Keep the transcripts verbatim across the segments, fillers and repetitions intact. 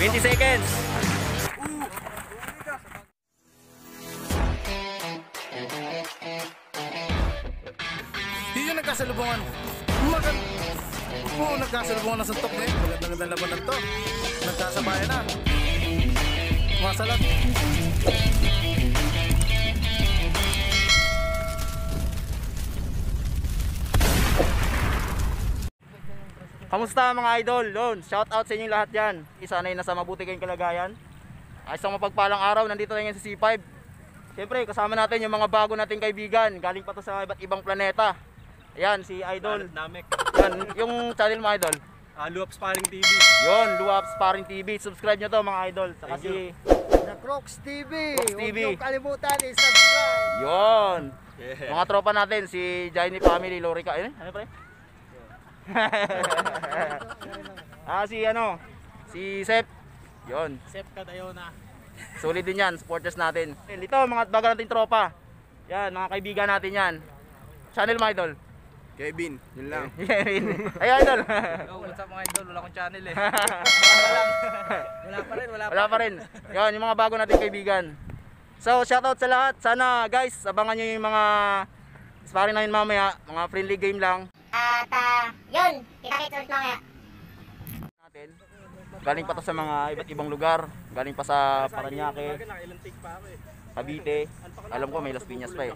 twenty seconds. Hindi yung nagkasalubungan. Magan... Oo, nagkasalubungan na suntok na eh. Magandang laban na to. Nagkasabaya na. Masalat. Kamusta mga idol? Lon, shout out sa inyong lahat yan. Isa na yung nasa mabuti kayong kalagayan. Isang mapagpalang araw, nandito na ngayon sa C five. Siyempre, kasama natin yung mga bago nating kaibigan. Galing pa to sa iba't ibang planeta. Ayan, si Idol. Yan, yung channel mo Idol. Uh, Luwap Sparring T V. Yon, Luwap Sparring T V. Subscribe nyo to mga Idol. Saka si... The Crocs T V. Crocs T V. Huwag nyo kalimutan i-subscribe. Yon. Yeah. Mga tropa natin, si Jaini Family Lorica. Eh, ano pa rin? Ah si ano si Sep yon Sep Katayona solid din yan, supporters natin dito mga bago nating tropa yan, mga kaibigan natin yan. Channel mo Idol? Kevin, yun lang. Kevin ay Idol. Yo, what's up mga Idol, wala akong channel eh. wala pa rin wala, wala pa rin, pa rin. Yon yung mga bago nating kaibigan, so shoutout sa lahat. Sana guys abangan nyo yung mga sparring namin mamaya, mga friendly game lang. At uh, yun, kita-kita ulit mamaya. Galing pa to sa mga iba't ibang lugar. Galing pa sa Paranaque, Cavite. Alam ko may Las Piñas pa eh.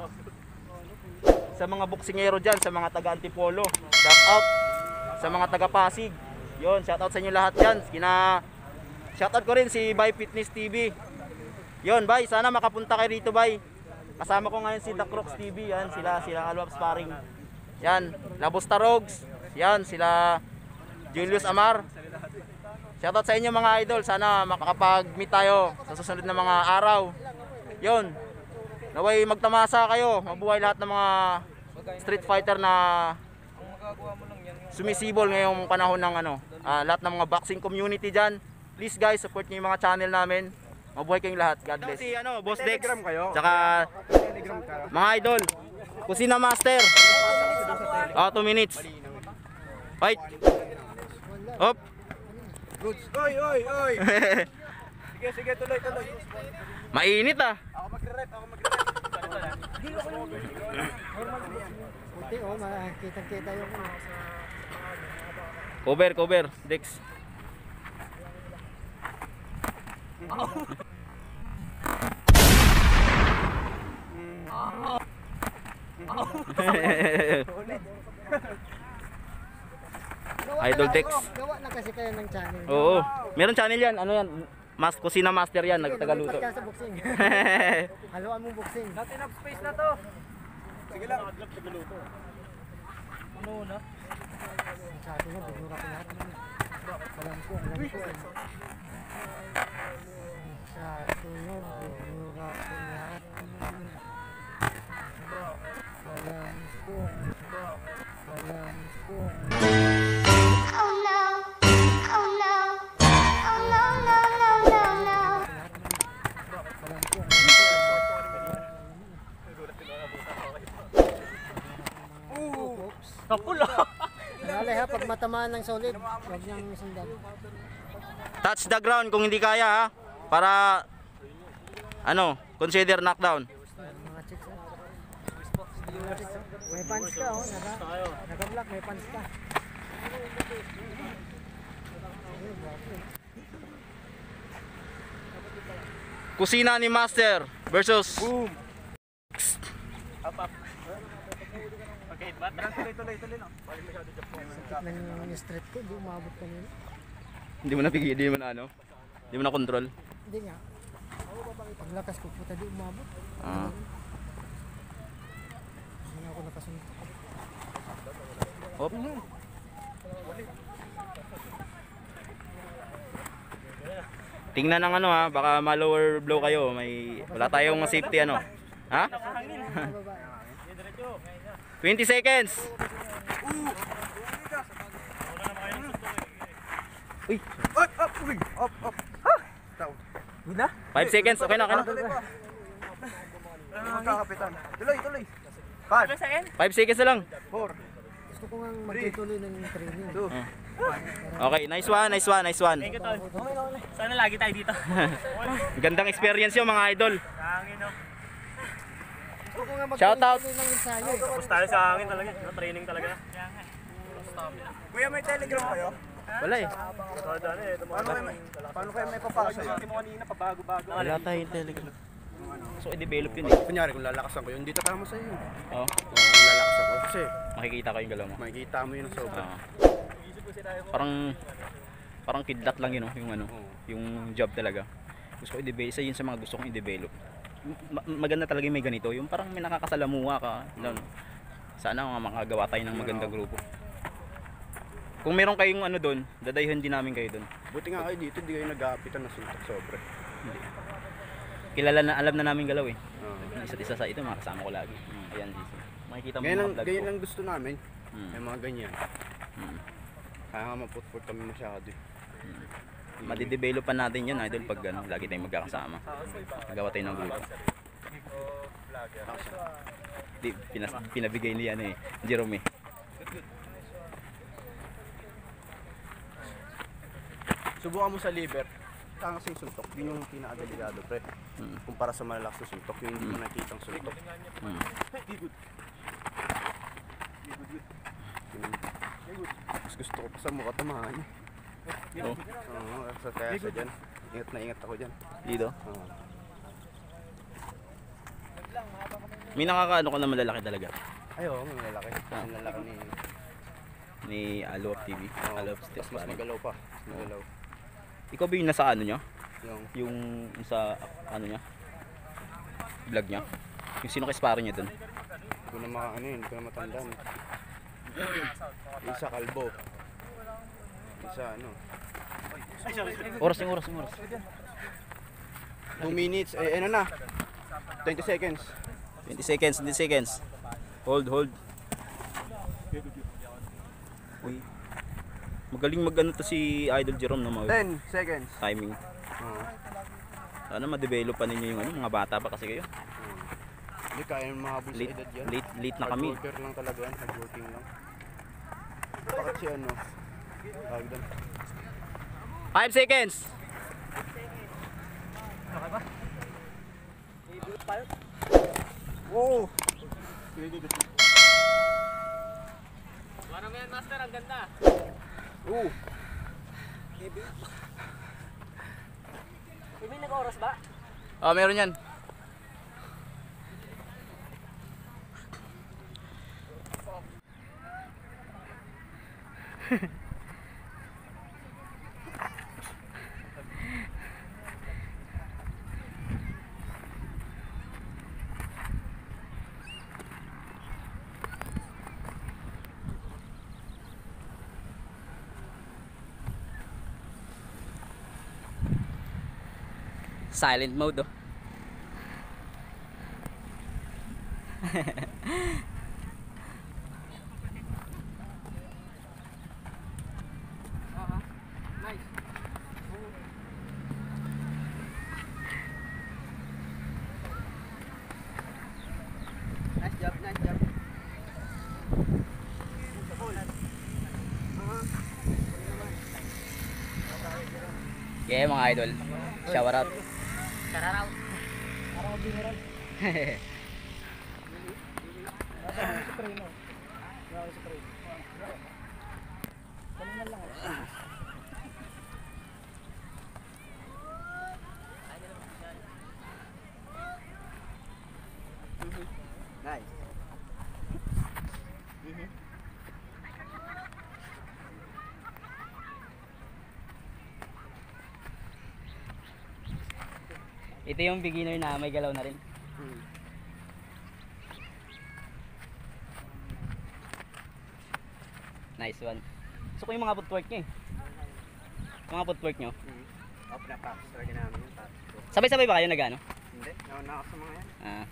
Sa mga boksingero dyan, sa mga taga-Antipolo, shout out. Sa mga taga-Pasig, yun, shout out sa inyo lahat dyan. Kina... Shout out ko rin si Bai Fitness T V. Yun, Bai, sana makapunta kayo rito, Bai. Kasama ko ngayon si The Crocs T V. Yan, sila, sila Luwap Sparring. Yan, Labos Tarogs. Yan, sila Julius Amar. Shoutout sa inyo mga idol. Sana makakapag-meet tayo sa susunod na mga araw. Yun. Naway magtamasa kayo. Mabuhay lahat ng mga street fighter na sumisibol ngayong panahon ng ano, uh, lahat ng mga boxing community dyan. Please guys, support nyo yung mga channel namin. Mabuhay kayong lahat. God bless. Si ano, Boss Dex. Tsaka mga idol, Kusina Master. Ah, two minutes. Fight. Up. Good. Oy, oy, oy. Sige, sige, tuloy, tuloy. Mainit ah. Ako magre-ref, ako magre-ref. Kunti oh, makikita-kita yung cover, cover, Dex. Oh. Idol Dex. Gawa na kasi kayo ng channel. Oo. Meron channel yan. Ano yan? Mas Kusina Master yan. Nagtagaluto. Haluan mong boxing. Not enough space na to. Sige lang. Ano na? Masyado na. Binura ko lahat. Alam ko. Alam ko. Masyado na. Binura ko lahat. Pag matamaan ng solid, huwag niyang sundan. Touch the ground kung hindi kaya ha. Para ano, consider knockdown. May pants ka oh, naka-block, may pants ka. Kusina ni Master versus boom. Up up. Okay, bat. Tuloy-tuloy-tuloy lang. Nang street ko, di umabot kanina. Hindi mo na pigil, hindi mo na ano? Hindi mo na control? Hindi nga. Paglakas ko puta, di umabot. Ah. Hindi nga ako nakasunod. Hop. Tingnan ng ano ha, baka ma-lower blow kayo. May, wala tayong safety ano. Ha? twenty seconds. Uy. Up, up, uy. Up, up. Ha? Down. Wala? five seconds. Okay na, okay na. Tuloy, tuloy. five seconds na lang. four. gusto ko ngang magtutuloy ng training. Uh. Okay, nice one, nice one, nice one. Thank you, Tol. Sana lagi tayo dito. Gandang experience yung mga idol. Hangin, no? Shout out. Tapos tayo sa hangin talaga. Training talaga. Kuya, may telegram kayo? Wala eh. Paano kayo may papasa? Wala tayong telegram. So i-develop yun eh. Kunyari kung lalakasan ko yun, hindi tatama sa'yo. Oo. Kung lalakasan ko kasi makikita ko yung galaw mo. Makikita mo yun ang sobra. Parang parang kidlat lang yun, yung ano, yung job talaga. Gusto ko i-develop, isa yun sa mga gusto kong i-develop. Maganda talaga yung may ganito, yung parang may nakakasalamuha ka. Sana makagawa tayo ng maganda grupo. Kung meron kayong ano doon, dadayhan din namin kayo doon. Buti nga kayo dito, hindi kayo nag-aapitan na suntok sobre. Hindi. Kilala na, alam na namin galaw eh. Uh-huh. Isa't isa sa ito, mga kasama ko lagi. Hmm. Ayan dito. Makikita mo ganyan mga vlog ko. Ganyan lang gusto namin. Hmm. May mga ganyan. Hmm. Kaya nga maputport kami masyado eh. Hmm. Madidevelopan natin yun idol pag ano, lagi tayong magkakasama. Nagawa tayo ng grupo. Di, pinas, pinabigay niya ano eh, Jerome eh. Subukan mo sa liver, tangas yung suntok, yun yung pinakadelikado pre. Mm. Kumpara sa malalakas na suntok, yung hindi mo nakikitang suntok. Mm. Mas gusto ko pa sa mukha tamahan niya. Oo? Oo, sa kaya sa dyan. Ingat na ingat ako dyan. Dito? Oo. May nakakaano ko na malalaki talaga? Ay oo, may malalaki. Ang lalaki ni... ni Luwap T V. Luwap Sparring. Mas magalaw pa. Mas magalaw. Ikaw ba yung nasa ano niya? Yung, yung sa ano niya? Vlog niya? Yung sino kay sparring niya dun? Hindi ko na maka ano yun, hindi ko na matandaan. Isa kalbo. Isa ano. Oras yung oras yung oras. two minutes, eh ano na? twenty seconds. twenty seconds, twenty seconds. Hold, hold. Uy. Magaling mag-ano to si Idol Jerome na no? ten seconds timing. Oo. Sana ma-develop pa ninyo yung ano, mga bata pa kasi kayo. Hindi hmm. kaya mahabol sa edad yan. Late, late na kami. Hard-worker lang talaga yan, hard-working lang. Bakit si ano? five seconds! Okay ba? Wow! Ano mo yan master, ang ganda! Oo! Kevin? Kevin, nag-oras ba? Oo, oh, meron yan. Silent mode oh. Okay mga idol, shout out. Kararaw. Kararaw general. Hehehe. Nice. Ito yung beginner na may galaw na rin. Hmm. Nice one. Gusto ko yung mga footwork niya eh. Mga footwork niyo? Hmm. O, pinapractice talaga namin yung practice ko. Sabay-sabay ba kayo nag-ano? Hindi. Nauna ako sa mga yan. Ah.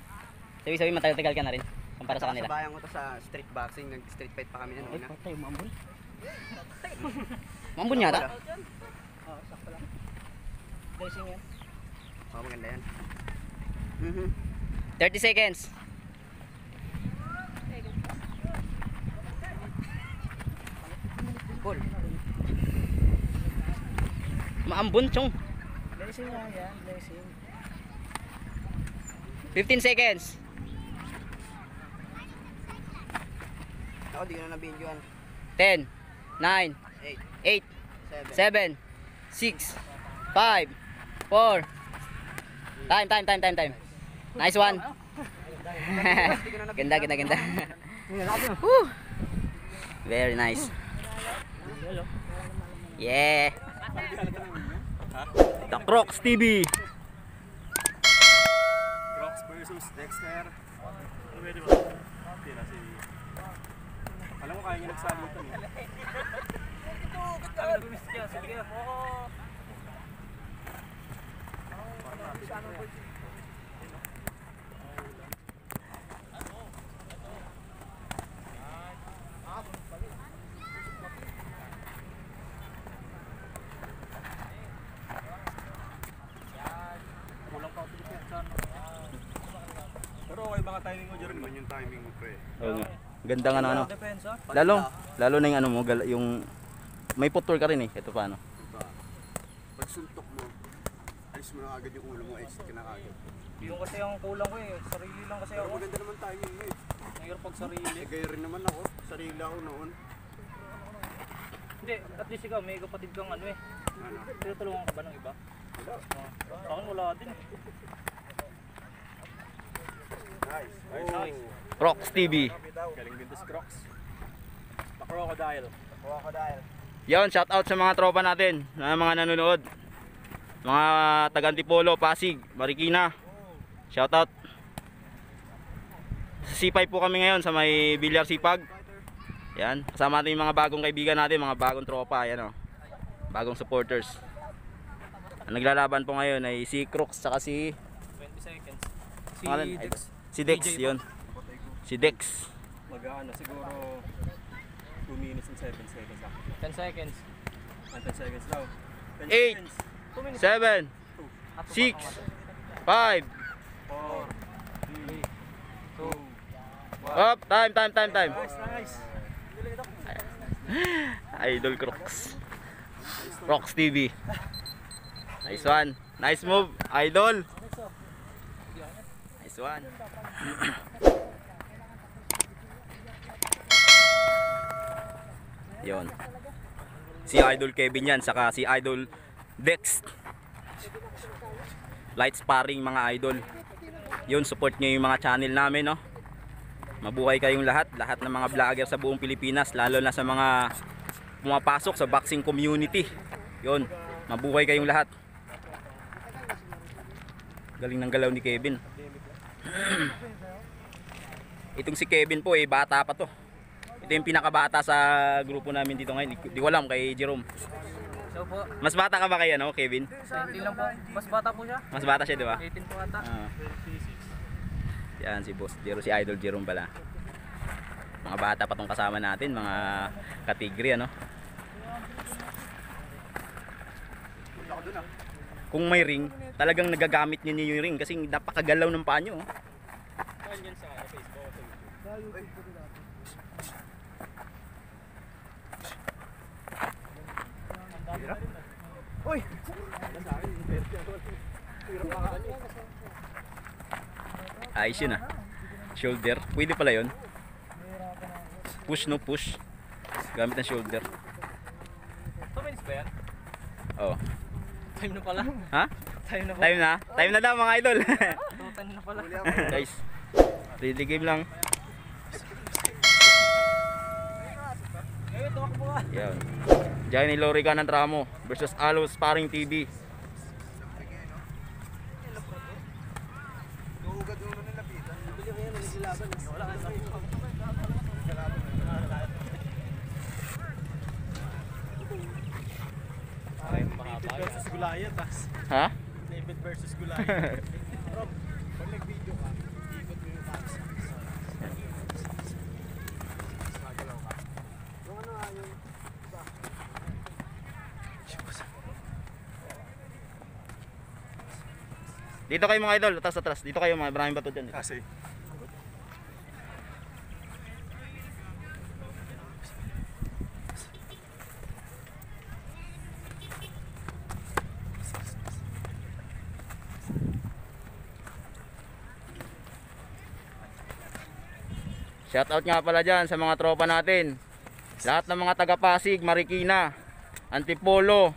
Sabay-sabay matagal-tagal ka na rin. Kumpara sa kanila. Sabayan ko to sa street boxing. Nag-street fight pa kami na noon. Ay, patay. Mambun. Mambun niya ata? Oo, sakto lang. Dressing yan. Oh, maganda yan. Mm-hmm. thirty seconds. Bol. Maambun, chong. Blessing lang yan, blessing. fifteen seconds. Ako, di ko na nabindyuhan. ten, nine, eight, seven, six, five, four. Time, time, time, time, time. Nice one. Ganda, ganda, ganda. Very nice. Yeah. The Crocs T V. Crocs versus Dexter. Alam mo kaya niya nagsabutan eh. Pero okay baka timing mo Jerome, yun yung timing mo pre. Oo nga. Ganda nga ng ano. Lalo, lalo na yung ano mo, yung may potor ka rin eh. Ito paano. Pag suntok mo, alis mo na agad yung ulo mo, exit ka na agad. Yung kasi yung kulang ko eh, sarili lang kasi ako. Pero maganda naman timing mo eh. Ngayon pag sarili. Gaya rin naman ako, sarili ako noon. Hindi, at least ikaw, may kapatid kang ano eh. Ano? Tinutulungan ka ba ng iba? Wala. Saan wala ka din eh. Nice, nice, nice. Crocs T V. Galing bintas Crocs. Pa-crocodile. Pa-crocodile. Yon, shout out sa mga tropa natin, na mga nanonood. Mga Tagantipolo, Pasig, Marikina. Shout out. Sa Sipay po kami ngayon sa may Bilyar Sipag. Yan, kasama natin yung mga bagong kaibigan natin, mga bagong tropa, yan oh. Bagong supporters. Ang naglalaban po ngayon ay si Crocs saka si twenty seconds. Si Alan, Dex. Si Dex, yon. Si Dex. Mag-aano siguro two minutes and seven seconds. ten seconds. ten seconds daw. eight, seven, six, five, four, three, two, one. Up, time, time, time, time. Nice, nice. Idol Crocs. Crocs T V. Nice one. Nice move, idol. Nice one. Yon. Si Idol Kevin yan, saka si Idol Dex. Light sparring mga idol. Yun, support nyo yung mga channel namin, no? Mabuhay kayong lahat, lahat ng mga vlogger sa buong Pilipinas, lalo na sa mga pumapasok sa boxing community. Yun, mabuhay kayong lahat. Galing ng galaw ni Kevin. Itong si Kevin po, eh, bata pa to. Ito yung pinakabata sa grupo namin dito ngayon. Di ko alam kay Jerome. So po. Mas bata ka ba kay ano, Kevin? Hindi lang po. Mas bata po siya. Mas bata siya, di ba? eighteen po ata. Ah. Yan si Boss Dex, si Idol Jerome pala. Mga bata pa tong kasama natin, mga katigri ano. Kung may ring, talagang nagagamit niyo yung ring kasi napakagalaw ng paa niyo. Yan sa Facebook. Uy! Ayos yun ah. Shoulder. Pwede pala yun. Push no push. Gamit ng shoulder. two minutes ba yan? Oo. Time na pala. Ha? Time na pala. Time na? Time na daw mga idol. Time na pala. Guys, ready game lang. Yan. Jaini Lorica ng tramo versus Luwap Sparring T V. Ha? David versus Goliath. Rob, pag nag-video ka, ikot mo yung taxi. Dito kayo mga idol, atas atas. Dito kayo mga maraming bato dyan. Kasi. Shoutout nga pala dyan sa mga tropa natin. Lahat ng mga taga-Pasig, Marikina, Antipolo.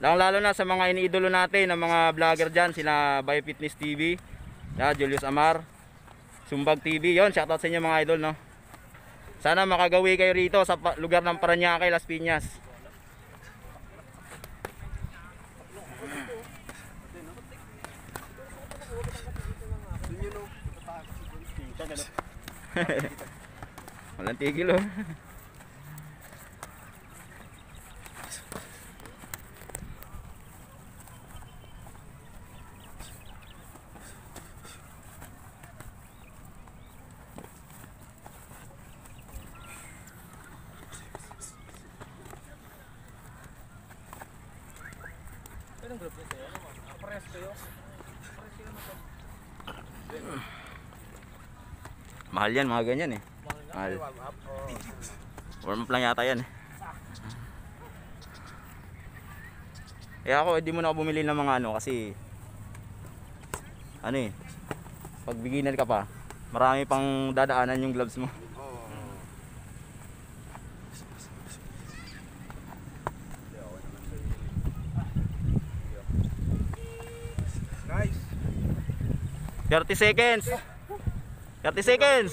Lalo lalo na sa mga iniidolo natin ng mga vlogger dyan. Sila Bai Fitness T V, Julius Amar, Sumpag T V. Yun, shoutout sa inyo mga idol, no? Sana makagawi kayo rito sa lugar ng Parañaque, Las Piñas. Walang tigil, oh. Mahal yan, mga ganyan eh. Mahal. Warm up lang yata yan eh. Eh ako, hindi mo na ako bumili ng mga ano kasi ano eh, pag beginner ka pa, marami pang dadaanan yung gloves mo. Nice. thirty seconds. thirty seconds.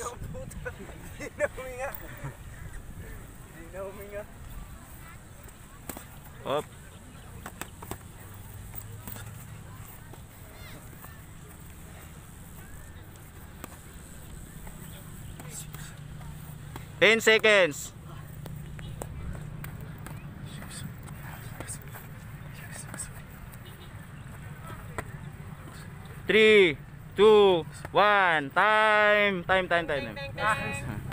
Up. ten seconds. three, two, one, time, time, time, time. time.